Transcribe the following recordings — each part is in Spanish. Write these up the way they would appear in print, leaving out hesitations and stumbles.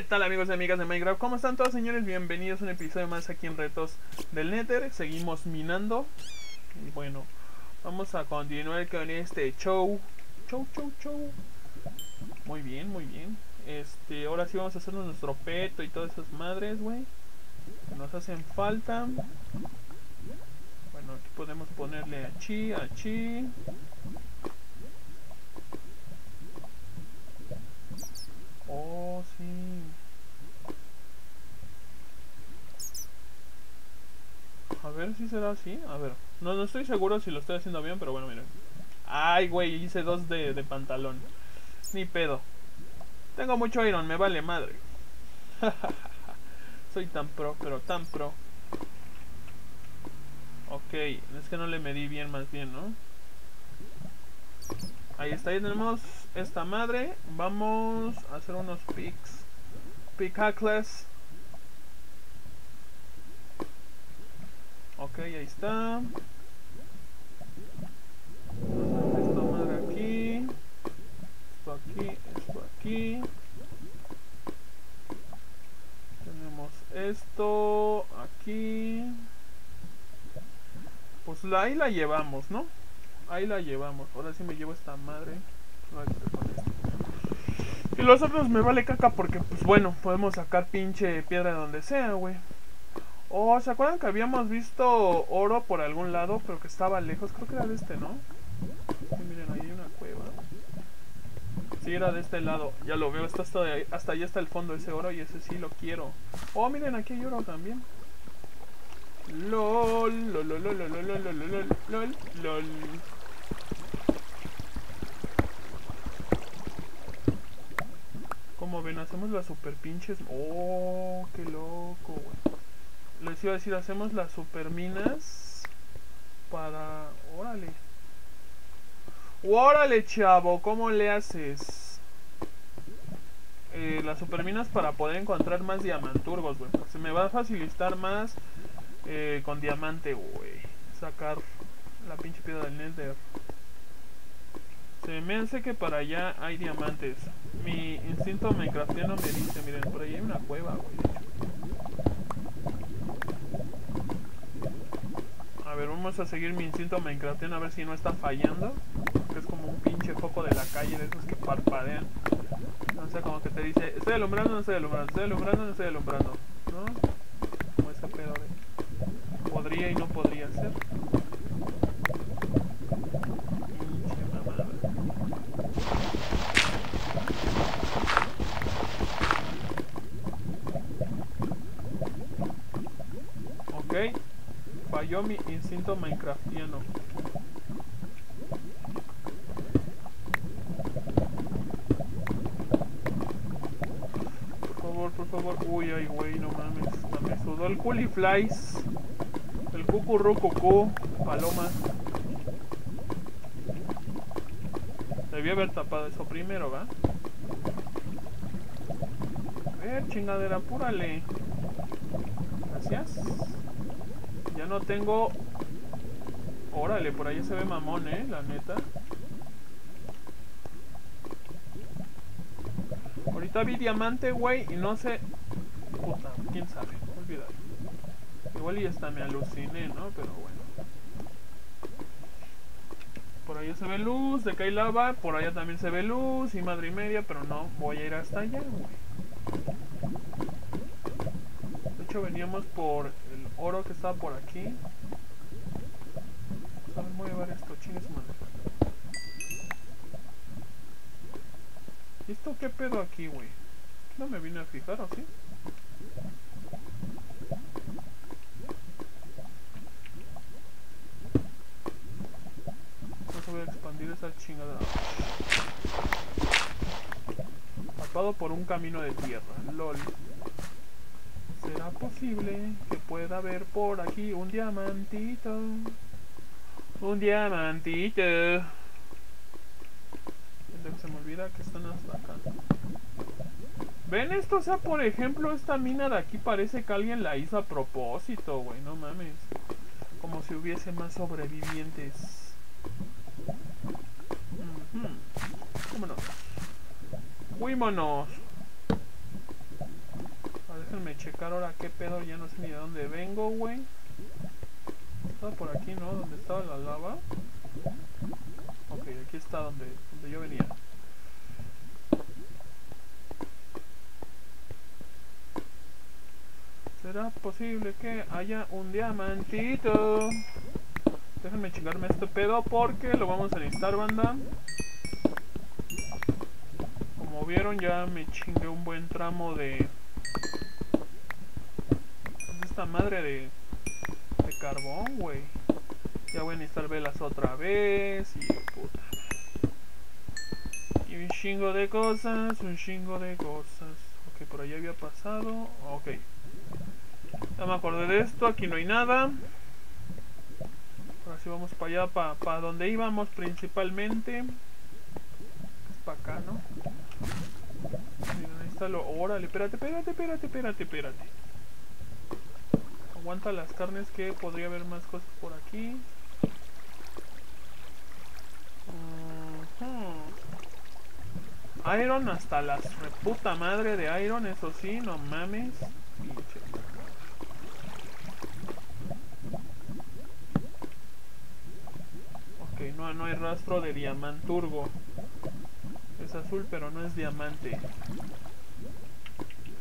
¿Qué tal, amigos y amigas de Minecraft? ¿Cómo están todos, señores? Bienvenidos a un episodio más aquí en Retos del Nether. Seguimos minando. Y bueno, vamos a continuar con este show. Muy bien, muy bien. Ahora sí vamos a hacernos nuestro peto y todas esas madres, güey, que nos hacen falta. Bueno, aquí podemos ponerle a chi. Oh, sí. A ver si será así. A ver, no estoy seguro si lo estoy haciendo bien, pero bueno, miren. Ay, güey, hice dos de pantalón. Ni pedo. Tengo mucho iron, me vale madre. Soy tan pro, pero tan pro. Ok, es que no le medí bien, más bien, ¿no? Ahí está, ahí tenemos esta madre. Vamos a hacer unos pickaxes. Ok, ahí está. Esta madre aquí. Esto aquí. Tenemos esto aquí. Pues ahí la llevamos, ¿no? Ahí la llevamos. Ahora sí me llevo esta madre. Y los otros me vale caca porque, pues bueno, podemos sacar pinche piedra de donde sea, güey. Oh, ¿se acuerdan que habíamos visto oro por algún lado? Pero que estaba lejos. Creo que era de este, ¿no? Sí, miren, ahí hay una cueva. Sí, era de este lado. Ya lo veo. Está hasta allá está el fondo ese oro y ese sí lo quiero. Oh, miren, aquí hay oro también. LOL. Como ven, hacemos las super pinches. Oh, qué loco, güey. Les iba a decir, hacemos las super minas. Para... Órale, chavo, ¿cómo le haces? Las super minas para poder encontrar más diamanturgos, güey. Se me va a facilitar más con diamante, güey, sacar la pinche piedra del Nether. Se me hace que para allá hay diamantes. Mi instinto minecraftiano me dice, miren, por ahí hay una cueva, güey. A ver, vamos a seguir mi instinto minecraftiano a ver si no está fallando. Que es como un pinche foco de la calle de esos que parpadean. O sea, como que te dice, estoy alumbrando, no estoy alumbrando, estoy alumbrando, no estoy alumbrando, ¿no? Como ese pedo de... podría y no podría ser. Pinche mamada. Ok, falló mi instinto minecraftiano. Por favor. Uy, ay, güey, no mames. Me sudó el culiflies. El cucurrucucú, paloma. Debí haber tapado eso primero, ¿va? A ver, chingadera, apúrale. Gracias. Ya no tengo... Órale, por ahí se ve mamón, la neta. Ahorita vi diamante, güey, y no sé... Puta, quién sabe, olvídalo. Igual y hasta me aluciné, ¿no? Pero bueno. Por allá se ve luz, de que hay lava. Por allá también se ve luz y madre y media. Pero no voy a ir hasta allá, güey. De hecho veníamos por el oro que estaba por aquí. A ver, voy a llevar esto, chingues madre. ¿Y esto qué pedo aquí, güey? No me vine a fijar, ¿o sí? Voy a expandir esa chingada. Tapado por un camino de tierra. LOL. ¿Será posible que pueda haber por aquí un diamantito? Un diamantito. Se me olvida que están hasta acá. ¿Ven esto? O sea, por ejemplo, esta mina de aquí parece que alguien la hizo a propósito, güey. No mames. Como si hubiese más sobrevivientes. Vámonos. Déjenme checar ahora qué pedo, ya no sé ni de dónde vengo, güey. Estaba por aquí, ¿no? Donde estaba la lava. Ok, aquí está donde yo venía. ¿Será posible que haya un diamantito? Déjenme chingarme este pedo porque lo vamos a necesitar, banda. Como vieron, ya me chingué un buen tramo de esta madre de carbón, güey. Ya voy a necesitar velas otra vez y puta. Y un chingo de cosas, un chingo de cosas. Ok, por allá había pasado. Ok. Ya me acordé de esto, aquí no hay nada. Ahora sí vamos para allá, para donde íbamos principalmente. Es para acá, ¿no? Ahí está lo... Órale, espérate. Aguanta las carnes que podría haber más cosas por aquí. Iron hasta la reputa madre de Iron, eso sí, no mames. Pinche. Ok, no hay rastro de diamanturgo. Es azul pero no es diamante.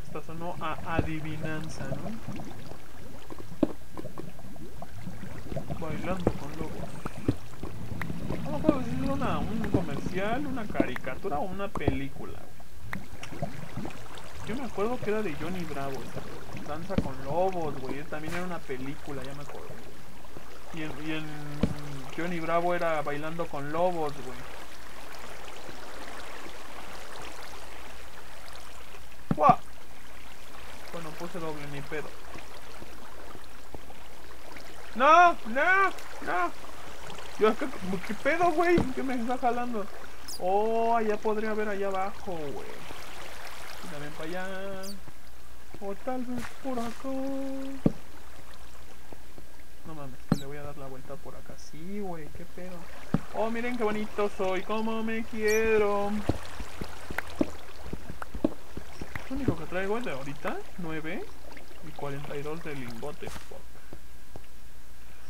Esta sonó a adivinanza, ¿no? Bailando con lobos. No puedo decir un comercial, una caricatura o una película. Yo me acuerdo que era de Johnny Bravo, ¿sabes? Danza con lobos, güey. También era una película, ya me acuerdo. Y en Johnny Bravo era Bailando con lobos, güey. ¡Guau! Bueno, puse doble, ni pedo. No. Yo, ¿qué pedo, güey? ¿Qué me está jalando? Oh, allá podría haber allá abajo, güey. También para allá. O tal vez por acá. No mames, le voy a dar la vuelta por acá. Sí, güey, qué pedo. Oh, miren qué bonito soy. Cómo me quiero. Lo único que traigo es de ahorita. 9 y 42 de lingotes.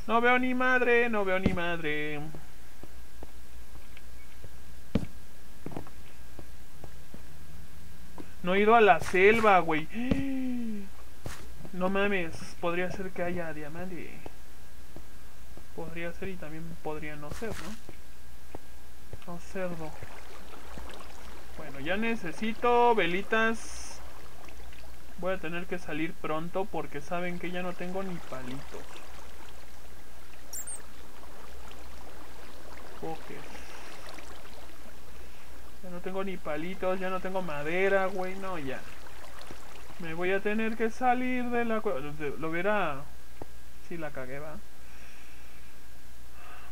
No veo ni madre, No he ido a la selva, güey. No mames, podría ser que haya diamante. Podría ser y también podría no ser, ¿no? No cerdo. Bueno, ya necesito velitas. Voy a tener que salir pronto porque saben que ya no tengo ni palitos. Ya no tengo ni palitos, ya no tengo madera, güey, no, ya. Me voy a tener que salir de la... Lo hubiera... Sí, la cagué, va.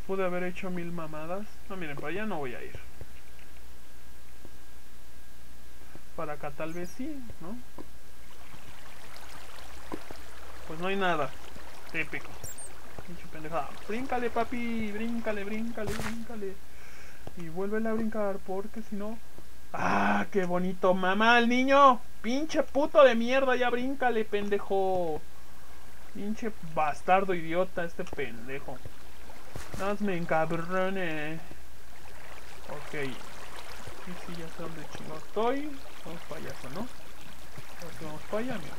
Pude haber hecho mil mamadas. No, miren, para allá no voy a ir. Para acá tal vez sí, ¿no? Pues no hay nada. Típico. Pendejada. Bríncale, papi, bríncale. Y vuélvele a brincar, porque si no... ¡Ah, qué bonito! ¡Mamá, el niño! ¡Pinche puto de mierda! ¡Ya bríncale, pendejo! ¡Pinche bastardo idiota este pendejo! ¡No me encabrones! Ok. Y si ya sé dónde chingo estoy. Vamos para allá, ¿no? Ahora vamos para allá, mira.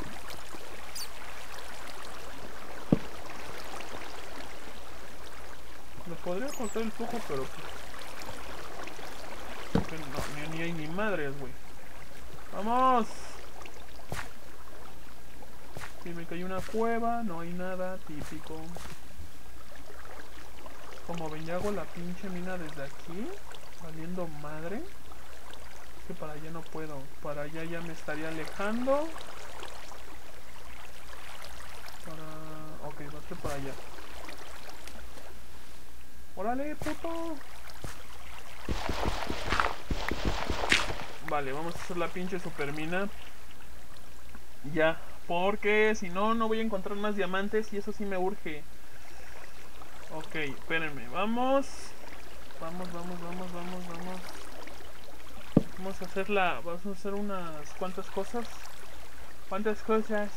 Me podría cortar el flujo, pero... No, ni hay ni madres, güey. ¡Vamos! Sí, me cayó una cueva, no hay nada típico. Como ven, ya hago la pinche mina desde aquí, valiendo madre. Es que para allá no puedo, para allá ya me estaría alejando. Para... Ok, va a ser para allá. ¡Órale, puto! Vale, vamos a hacer la pinche supermina. Ya, porque si no, no voy a encontrar más diamantes y eso sí me urge. Ok, espérenme, vamos. Vamos. Vamos a hacer unas cuantas cosas. cuántas cosas.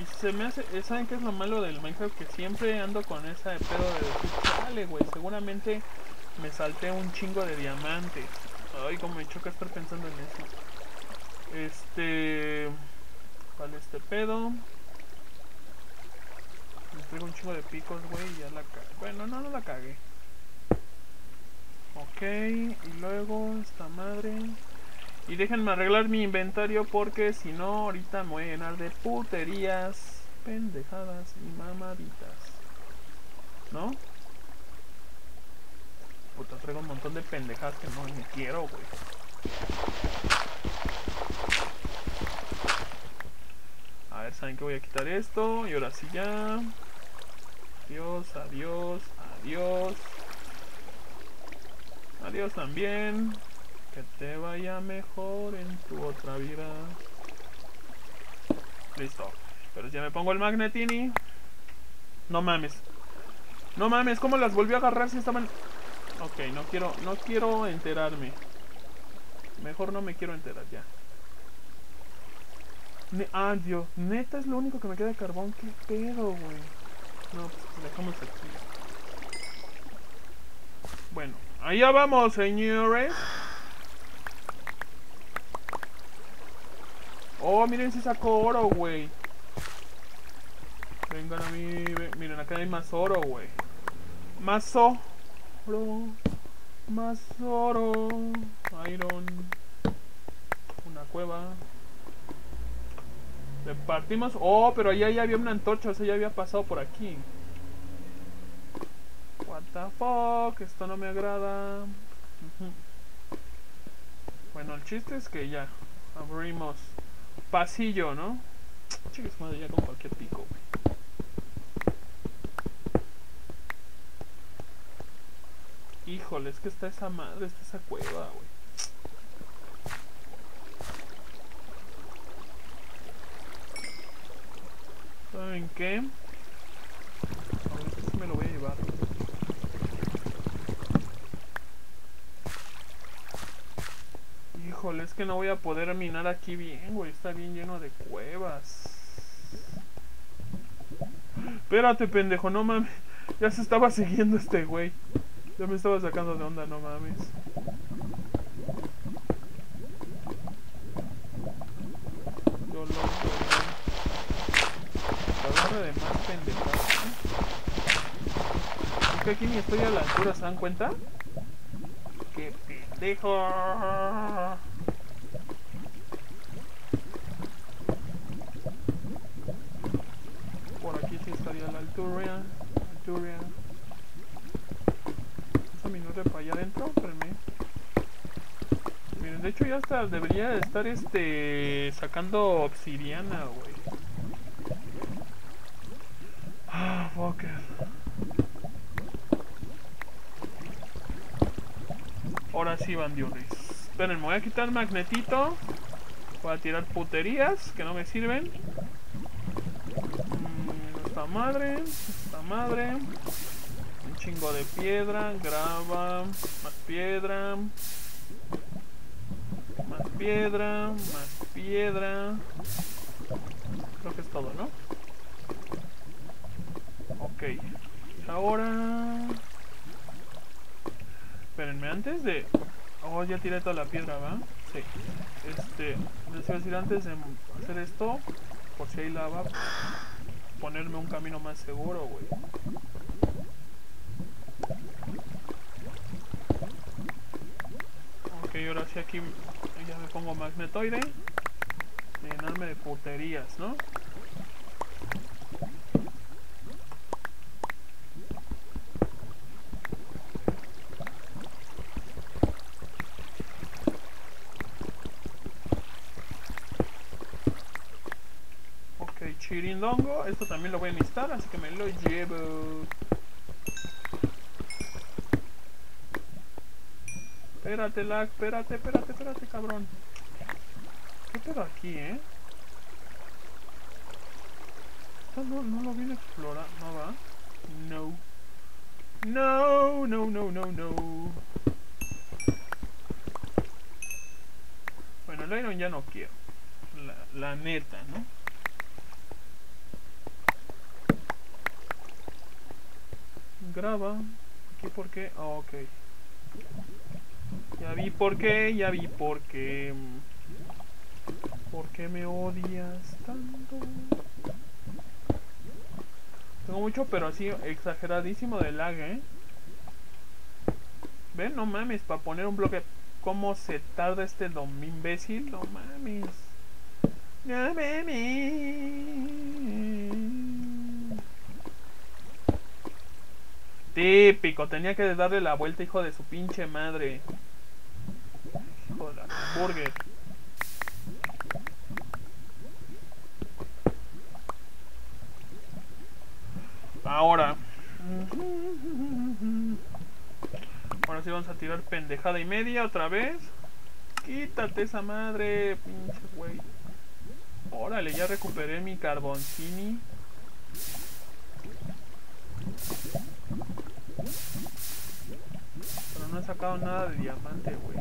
Y se me hace, ¿saben qué es lo malo del Minecraft? Que siempre ando con esa de pedo de decir, chale, güey, seguramente me salté un chingo de diamantes. Ay, como me choca estar pensando en eso. Vale, este pedo. Me traigo un chingo de picos, güey, y ya la cagué. Bueno, no la cagué. Ok, y luego esta madre. Y déjenme arreglar mi inventario porque si no ahorita me voy a llenar de puterías, pendejadas y mamaditas, ¿no? Puta, traigo un montón de pendejadas que no me quiero, güey. A ver, ¿saben qué? Voy a quitar esto y ahora sí ya. Adiós, adiós, adiós. Adiós también. Que te vaya mejor en tu otra vida. Listo. Pero ya me pongo el magnetini. No mames. No mames, ¿cómo las volví a agarrar si estaban...? Ok, no quiero enterarme. Mejor no me quiero enterar ya. Dios, neta es lo único que me queda de carbón. ¿Qué pedo, güey? No, pues dejamos aquí. Bueno, allá vamos, señores. Oh, miren si sacó oro, güey. Vengan a mí. Miren, acá hay más oro, güey. Más oro. Más oro. Iron. Una cueva. Repartimos. Oh, pero allá ya había una antorcha. O sea, ya había pasado por aquí. What the fuck. Esto no me agrada. Bueno, el chiste es que ya abrimos pasillo, ¿no? Chicos, madre, ya con cualquier pico, güey. Híjole, es que está esa madre, está esa cueva, güey. ¿Saben qué? Ahorita sí me lo voy a llevar. Híjole, es que no voy a poder minar aquí bien, güey. Está bien lleno de cuevas. Espérate, pendejo, no mames. Ya se estaba siguiendo este güey. Ya me estaba sacando de onda, no mames. Yo lo agarro de más pendejadas, ¿eh? Es que aquí ni estoy a la altura, ¿se dan cuenta? ¡Qué pendejo! Alturia. Esa minuta para allá adentro, espérenme. Miren, de hecho ya hasta debería estar sacando obsidiana, güey. Ah, fucker. Ahora sí, bandiurris. Esperen, me voy a quitar el magnetito. Voy a tirar puterías que no me sirven. Esta madre, un chingo de piedra, grava, más piedra. Creo que es todo, ¿no? Ok, ahora... Espérenme, antes de... Oh, ya tiré toda la piedra, ¿va? Sí. Les iba a decir, antes de hacer esto, por si hay lava... ponerme un camino más seguro, güey. Ok, ahora sí aquí ya me pongo magnetoide. Llenarme de puterías, ¿no? Chirindongo, esto también lo voy a necesitar, así que me lo llevo. Espérate, lag, espérate, cabrón. ¿Qué pedo aquí, eh? Esto no lo vine a explorar, ¿no va? No. Bueno, el iron ya no quiero. la neta, ¿no? Graba aquí porque, oh, ok, ya vi por qué me odias tanto. Tengo mucho, pero así exageradísimo de lag, ¿eh? Ven, no mames, para poner un bloque. ¿Cómo se tarda este don imbécil? No mames. No mames. Típico, tenía que darle la vuelta, hijo de su pinche madre. Hijo de la burger. Ahora. Ahora sí vamos a tirar pendejada y media otra vez. Quítate esa madre, pinche güey. Órale, ya recuperé mi carboncini. Pero no he sacado nada de diamante, güey.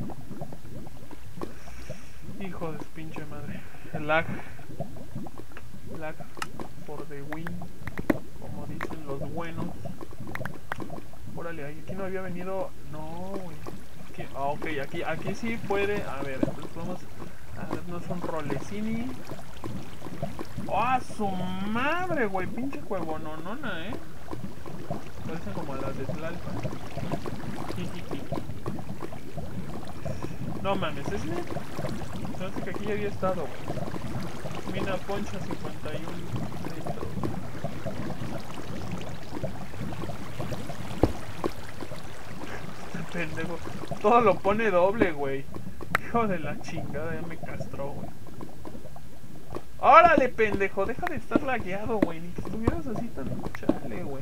Hijo de su pinche madre. El lag. Lag por the win, como dicen los buenos. Órale, aquí no había venido. No, güey. Ah, ok, aquí sí puede. A ver, entonces vamos a darnos un rolecini. ¡Ah, ¡oh, su madre, güey! Pinche huevo, no, nona, ¿eh? Parecen como las de Tlalpa. No mames, ¿es bien? Entonces que aquí ya había estado, güey. Mina Poncha 51. Pendejo. Todo lo pone doble, güey. Hijo de la chingada, ya me castró, güey. ¡Órale, pendejo! Deja de estar lagueado, güey. Ni que estuvieras así tan chale, güey.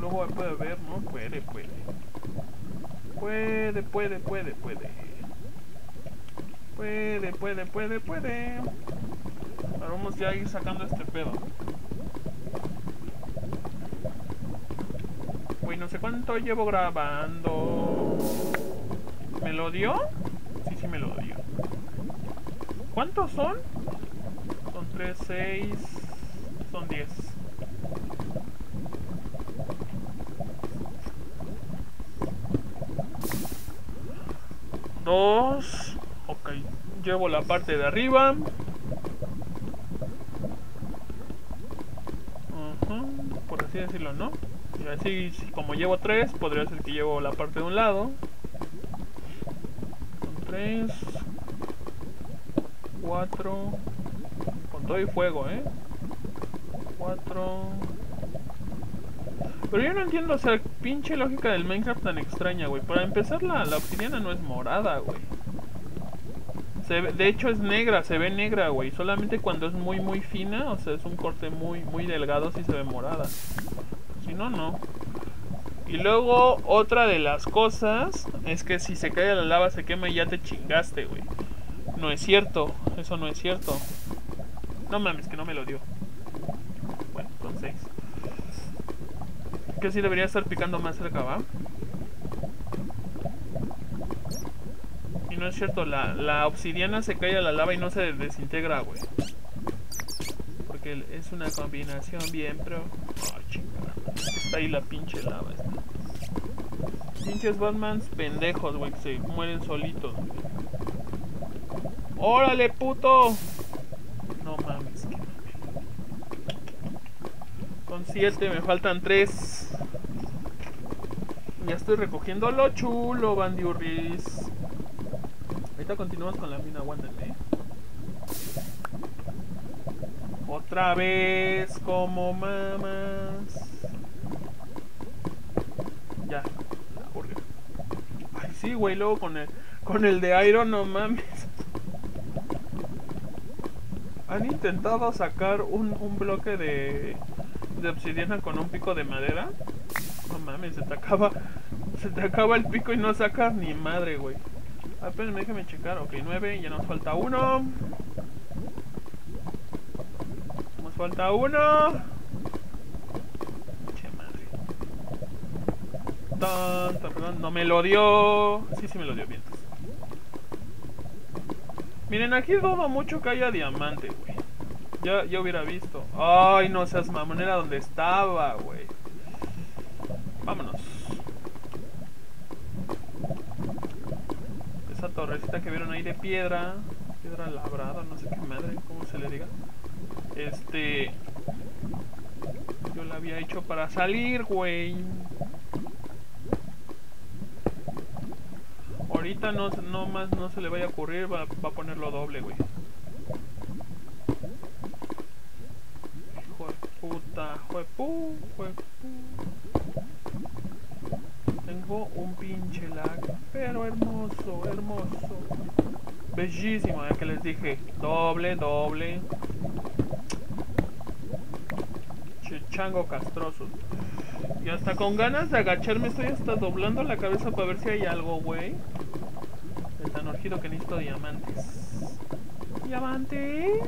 Luego puede ver, ¿no? Puede. Ahora vamos ya a ir sacando este pedo. Güey, no sé cuánto llevo grabando. ¿Me lo dio? Sí, sí me lo dio. ¿Cuántos son? Son 3, 6, son 10. Dos. Ok, llevo la parte de arriba. Por así decirlo, ¿no? Y así como llevo 3, podría ser que llevo la parte de un lado. Son 3, 4, con todo y fuego, 4. Pero yo no entiendo, o sea, pinche lógica del Minecraft tan extraña, güey. Para empezar, la obsidiana no es morada, güey. De hecho es negra, se ve negra, güey. Solamente cuando es muy muy fina, o sea, es un corte muy muy delgado, sí se ve morada. No, no. Y luego otra de las cosas es que si se cae la lava se quema y ya te chingaste, güey. No es cierto, eso no es cierto. No mames, que no me lo dio. Bueno, entonces que sí debería estar picando más cerca, ¿va? Y no es cierto, la obsidiana se cae a la lava y no se desintegra, güey. Porque es una combinación bien pro. Oh, chingada. Está ahí la pinche lava esta. Pinches Batmans pendejos, güey, que se mueren solitos, wey. ¡Órale, puto! No mames, que mames. Son 7, me faltan 3. Ya estoy recogiendo lo chulo, bandiurris. Ahorita continuamos con la mina, aguántenme. Otra vez, como mamas. Ya, porque... Ay, sí, güey, luego con el de Iron, no mames. Han intentado sacar un bloque de obsidiana con un pico de madera. No mames, se te acaba el pico y no sacas ni madre, güey. Ah, pero déjame checar, ok, 9, ya nos falta 1. Nos falta 1. Perdón, no me lo dio. Sí, sí me lo dio, bien. Miren, aquí dudo mucho que haya diamante, güey. Ya hubiera visto. Ay, no seas mamón, era donde estaba, güey. Vámonos. Esa torrecita que vieron ahí de piedra. Piedra labrada, no sé qué madre, cómo se le diga. Yo la había hecho para salir, güey. Ahorita no se le vaya a ocurrir, va a ponerlo doble, güey. Hijo de puta, Tengo un pinche lag, pero hermoso, Bellísimo, ya que les dije, doble. Chango castroso. Y hasta con ganas de agacharme estoy hasta doblando la cabeza para ver si hay algo, güey. Es tan urgido que necesito diamantes. ¿Diamante?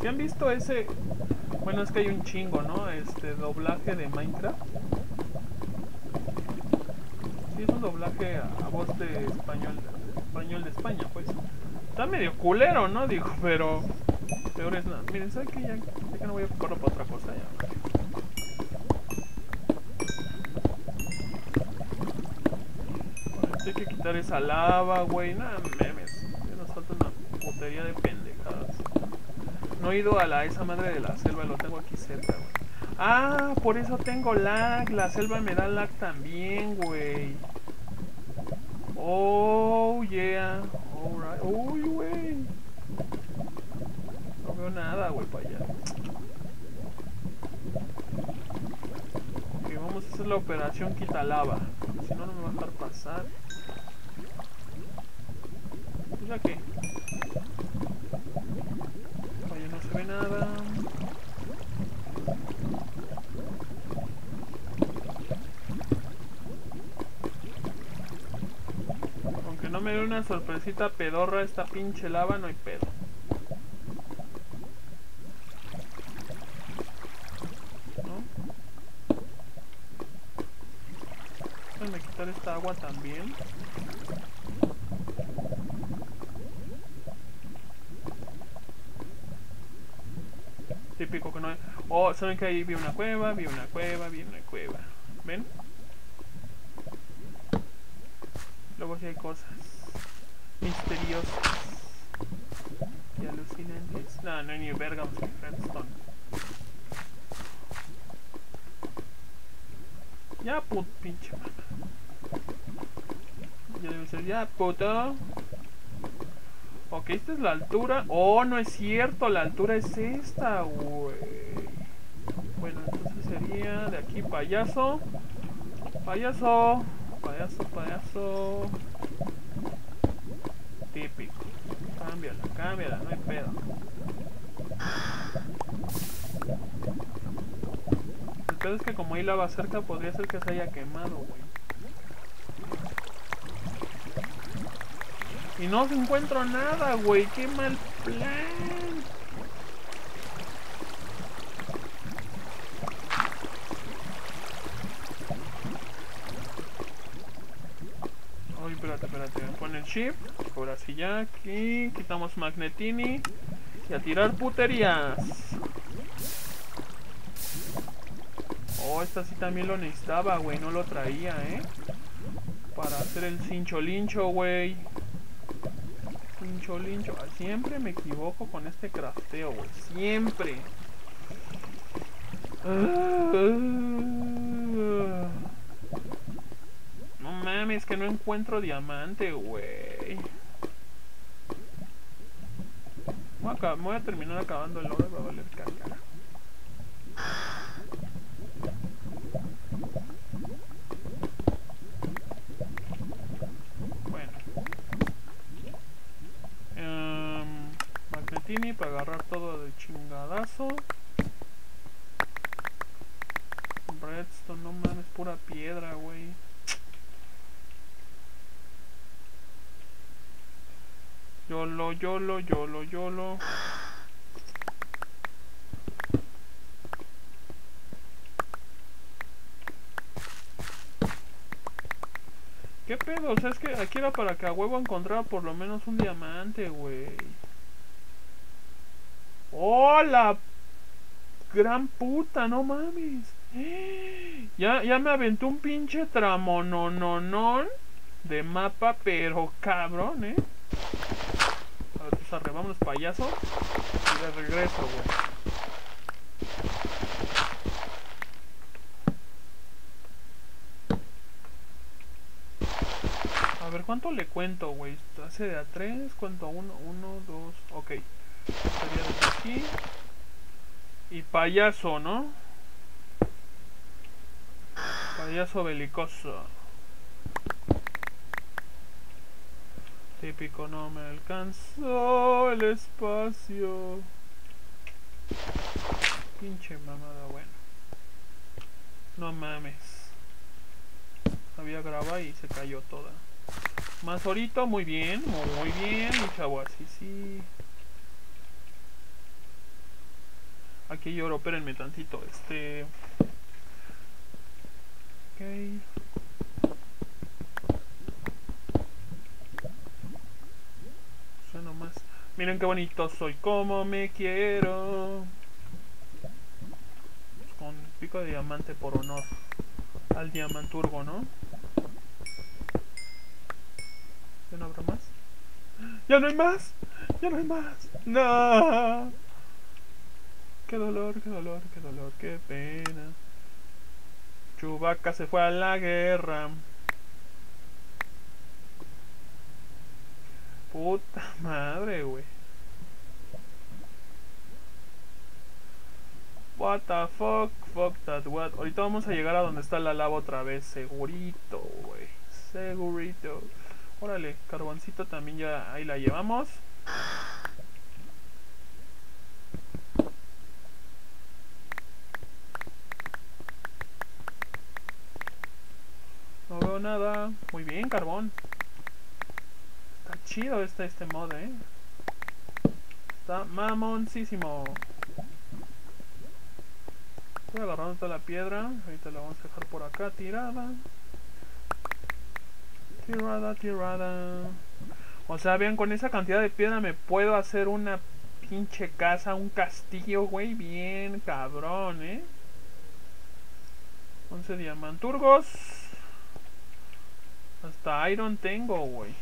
¿Sí han visto ese? Bueno, es que hay un chingo, ¿no? Doblaje de Minecraft. Sí, es un doblaje a voz de español de España, pues. Está medio culero, ¿no? Digo, pero... peor es nada. Miren, ¿saben qué? Ya que no voy a ocuparlo para otra cosa ya. Hay que quitar esa lava, güey. Nada, memes. Ya nos falta una putería de pendejadas. No he ido a esa madre de la selva. Lo tengo aquí cerca, güey. Ah, por eso tengo lag. La selva me da lag también, güey. Oh, yeah. Alright. Uy, güey. No veo nada, güey, para allá. Ok, vamos a hacer la operación quita lava. Si no, no me va a dejar pasar. Pues ya que vaya, no se ve nada. Aunque no me dé una sorpresita pedorra esta pinche lava, no hay pedo. ¿No? Déjame quitar esta agua también. Típico que no hay. Oh, saben que ahí vi una cueva, ¿ven? Luego sí hay cosas misteriosas y alucinantes. No, no hay ni verga, vamos a ir redstone. Ya pinche mala. Ya debe ser, ya puto. Ok, esta es la altura. Oh, no es cierto, la altura es esta, güey. Bueno, entonces sería de aquí, payaso. Típico. Cámbiala, no hay pedo. El pedo es que como ahí lava cerca, podría ser que se haya quemado, güey. Y no encuentro nada, güey. ¡Qué mal plan! Ay, espérate. Pon el chip. Ahora sí ya. Aquí quitamos magnetini. Y a tirar puterías. Oh, esta sí también lo necesitaba, güey. No lo traía, ¿eh? Para hacer el cincho-lincho, güey. Lincho. Siempre me equivoco con este crafteo, güey. Siempre. No mames, que no encuentro diamante, güey. Voy a terminar acabando el oro y va a valer caca. Para agarrar todo de chingadazo. Redstone, no mames, pura piedra, güey. Yolo. ¿Qué pedo? O sea, es que aquí era para que a huevo encontrara por lo menos un diamante, güey. ¡Hola! Gran puta, no mames. Ya me aventó un pinche tramonononón de mapa, pero cabrón, ¿eh? A ver, pues arrebamos los payasos y de regreso, güey. A ver, ¿cuánto le cuento, güey? ¿Hace de a 3? ¿Cuánto? 1, 2. Ok. Sería desde aquí. Y payaso, ¿no? Payaso belicoso. Típico, no me alcanzó el espacio. Pinche mamada, bueno. No mames. Había grabado y se cayó toda. Más ahorita, muy bien, mi chavo, así sí. Aquí lloro, espérenme tantito, Ok. Suena más. Miren qué bonito soy, como me quiero. Pues con pico de diamante por honor al diamanturgo, ¿no? ¿Ya no habrá más? ¡Ya no hay más! ¡Ya no hay más! ¡No! ¡Qué dolor, qué dolor, qué dolor, qué pena! Chewbacca se fue a la guerra. Puta madre, güey. What the fuck, fuck that what. Ahorita vamos a llegar a donde está la lava otra vez. Segurito, güey. Segurito. Órale, carboncito también ya ahí la llevamos. No veo nada. Muy bien, carbón. Está chido este mod, ¿eh? Está mamoncísimo. Estoy agarrando toda la piedra. Ahorita la vamos a dejar por acá tirada. Tirada. O sea, vean, con esa cantidad de piedra me puedo hacer una pinche casa, un castillo, güey. Bien cabrón, 11 diamanturgos. Hasta iron tengo, güey.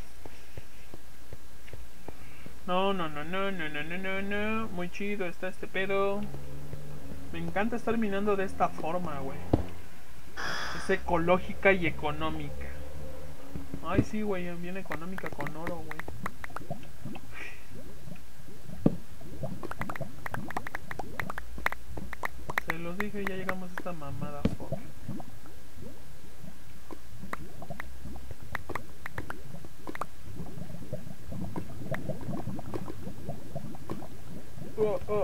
No. Muy chido está este pedo. Me encanta estar minando de esta forma, güey. Es ecológica y económica. Ay, sí, güey, bien económica con oro, güey. Se los dije, ya llegamos a esta mamada, fuck.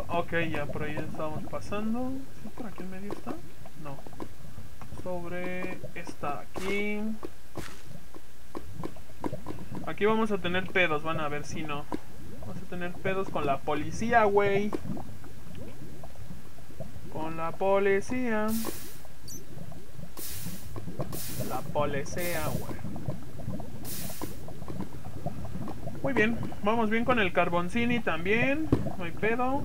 Ok, ya por ahí estábamos pasando. ¿Sí por aquí en medio está? No. Sobre esta aquí. Aquí vamos a tener pedos, van a ver si no. Vamos a tener pedos con la policía, güey. Con la policía. La policía, güey. Muy bien, vamos bien con el carboncini también. No hay pedo.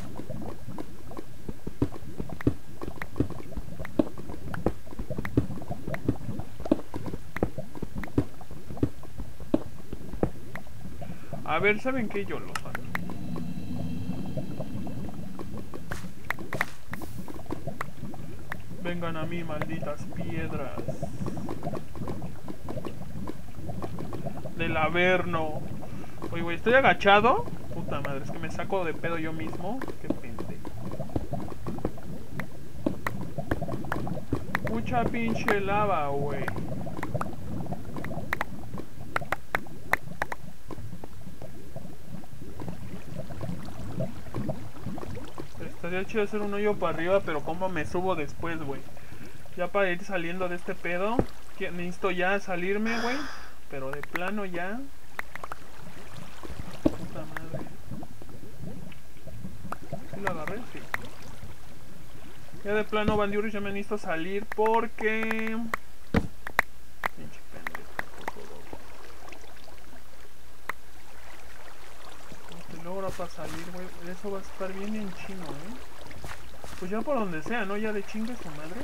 A ver, ¿saben qué? Yo lo saco. Vengan a mí, malditas piedras del averno. Oye, güey, estoy agachado. Puta madre, es que me saco de pedo yo mismo. Qué pendejo. Mucha pinche lava, güey. Estaría chido hacer un hoyo para arriba, pero ¿cómo me subo después, güey? Ya para ir saliendo de este pedo. Necesito ya salirme, güey. Pero de plano ya. Puta madre. ¿Sí lo agarré? Sí. Ya de plano, Bandiurus, ya me necesito salir porque... para salir, güey, eso va a estar bien en chino, pues ya por donde sea, ¿no? Ya de chingue su madre.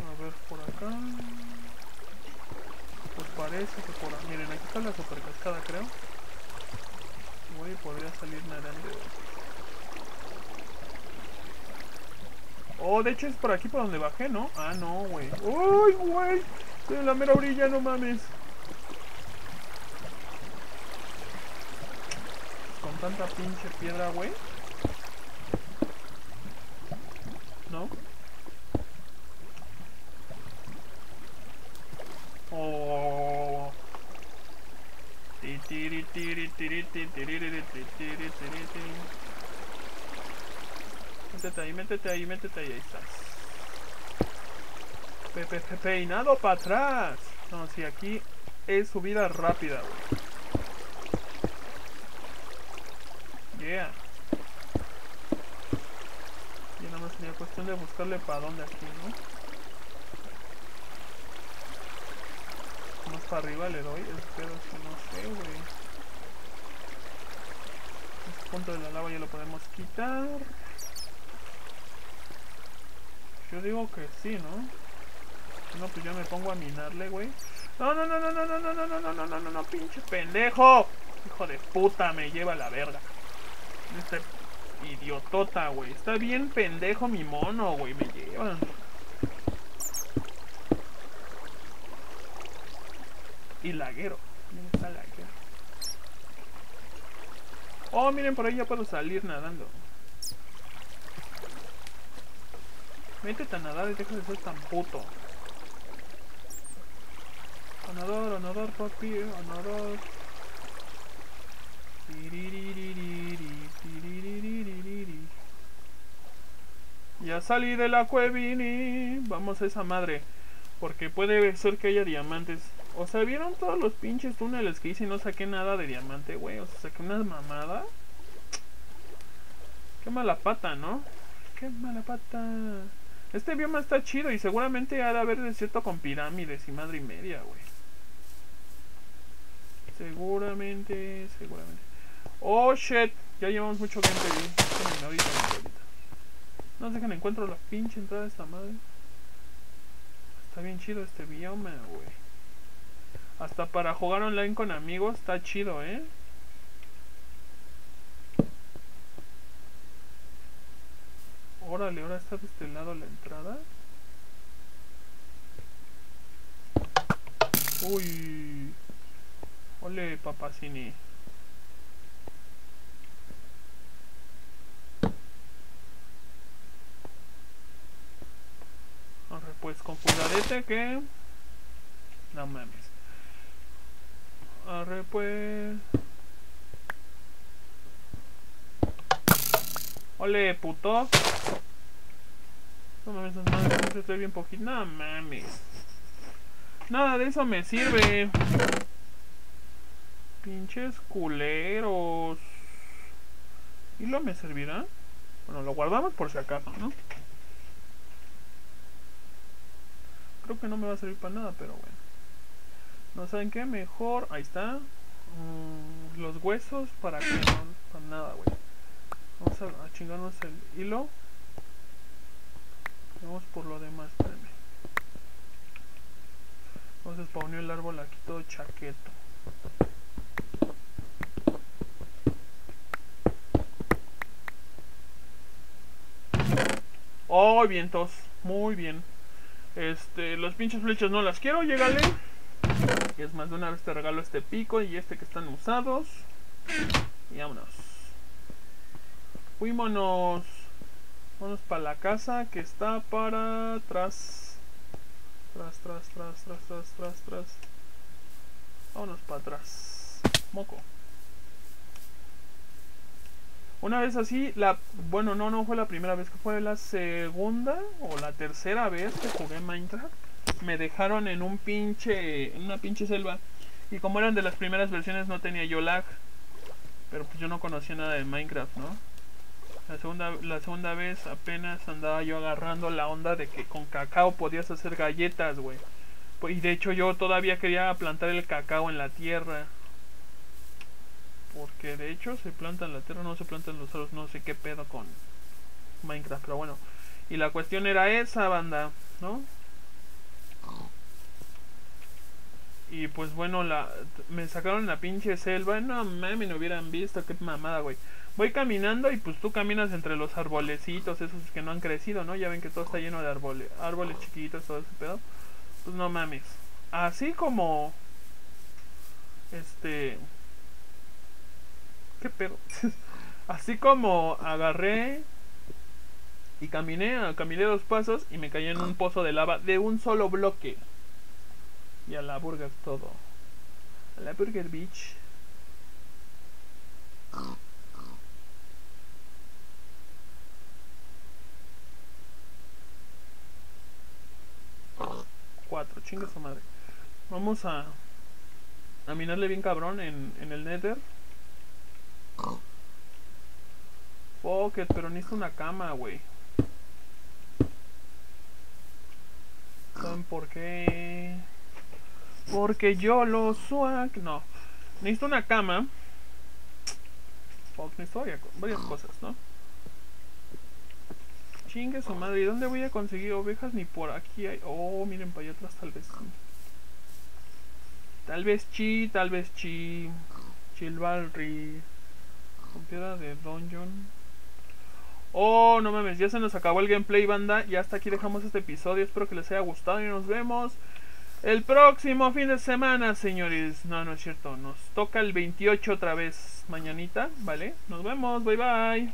A ver, por acá pues parece que por acá, miren, aquí está la super cascada, creo, güey, podría salir nadando. Oh, de hecho es por aquí por donde bajé, ¿no? Ah, no, güey. ¡Uy, güey! De la mera orilla, no mames. Tanta pinche piedra, güey. ¿No? Oh. Métete ahí, ahí estás. Peinado para atrás. No, si aquí es subida rápida, güey. Yeah. Y nada más sería cuestión de buscarle para dónde aquí, ¿no? Más para arriba le doy, espero que no sé, güey. Este punto de la lava ya lo podemos quitar. Yo digo que sí, ¿no? Si no, pues yo me pongo a minarle, güey. No, no, no, no, no, no, no, no, no, no, no, no, no, no, pinche pendejo. Hijo de puta, me lleva la verga. Este idiotota, güey. Está bien pendejo mi mono, güey. Me llevan. Y laguero. ¿Dónde está laguero? Oh, miren, por ahí ya puedo salir nadando. Métete a nadar y deja de ser tan puto. A nadar, papi. A nadar. Ya salí de la cuevini. Vamos a esa madre. Porque puede ser que haya diamantes. O sea, ¿vieron todos los pinches túneles que hice y no saqué nada de diamante, güey? O sea, saqué unas mamadas. Qué mala pata, ¿no? Qué mala pata. Este bioma está chido y seguramente ha de haber desierto con pirámides y madre y media, güey. Seguramente, seguramente. Oh shit, ya llevamos mucho gameplay. No sé que no encuentro la pinche entrada de esta madre. Está bien chido este bioma, güey. Hasta para jugar online con amigos está chido, ¿eh? Órale, ahora está de este lado la entrada. Uy. Ole, papacini. Pues con cuidadete que... No mames. Arre pues... Ole, puto. No mames, no mames, estoy bien poquito. No mames. Nada de eso me sirve. Pinches culeros. ¿Y lo me servirá? Bueno, lo guardamos por si acaso, ¿no? Creo que no me va a servir para nada, pero bueno. No saben qué, mejor. Ahí está. Los huesos para que no. Para nada, güey. Vamos a chingarnos el hilo. Vamos por lo demás, espérenme. Vamos a spawnear el árbol aquí todo chaqueto. Oh, vientos. Muy bien. Los pinches flechas no las quiero, llégale. Y es más, de una vez te regalo este pico y este que están usados. Y vámonos. Fuímonos. Vámonos para la casa que está para atrás. Tras. Vámonos para atrás. Moco. Una vez así, bueno, no fue la primera vez, que fue la segunda o la tercera vez que jugué Minecraft. Me dejaron en una pinche selva. Y como eran de las primeras versiones, no tenía yo lag. Pero pues yo no conocía nada de Minecraft, ¿no? La segunda vez apenas andaba yo agarrando la onda de que con cacao podías hacer galletas, güey. Y de hecho yo todavía quería plantar el cacao en la tierra. Porque de hecho se planta en la tierra, no se plantan los árboles, no sé qué pedo con Minecraft, pero bueno. Y la cuestión era esa, banda, ¿no? Y pues bueno, me sacaron la pinche selva. No mames, no hubieran visto, qué mamada, güey. Voy caminando y pues tú caminas entre los arbolecitos, esos que no han crecido, ¿no? Ya ven que todo está lleno de árboles chiquitos, todo ese pedo. Pues no mames. Así como... ¿Qué pedo? Así como agarré y caminé 2 pasos y me caí en un pozo de lava de un solo bloque. Y a la burger todo. A la burger bitch. Cuatro, chinga su madre. Vamos a minarle bien cabrón en el Nether. Pocket, pero necesito una cama, güey. ¿Saben por qué? Porque yo lo swag. No, necesito una cama. Fuck, necesito varias cosas, ¿no? Chingue su madre, ¿y dónde voy a conseguir ovejas? Ni por aquí hay. Oh, miren, para allá atrás tal vez. Tal vez chi. Chilvalry. Con piedra de dungeon. Oh, no mames, ya se nos acabó el gameplay, banda. Y hasta aquí dejamos este episodio. Espero que les haya gustado y nos vemos el próximo fin de semana, señores. No, no es cierto, nos toca el 28 otra vez, mañanita, ¿vale? Nos vemos, bye bye.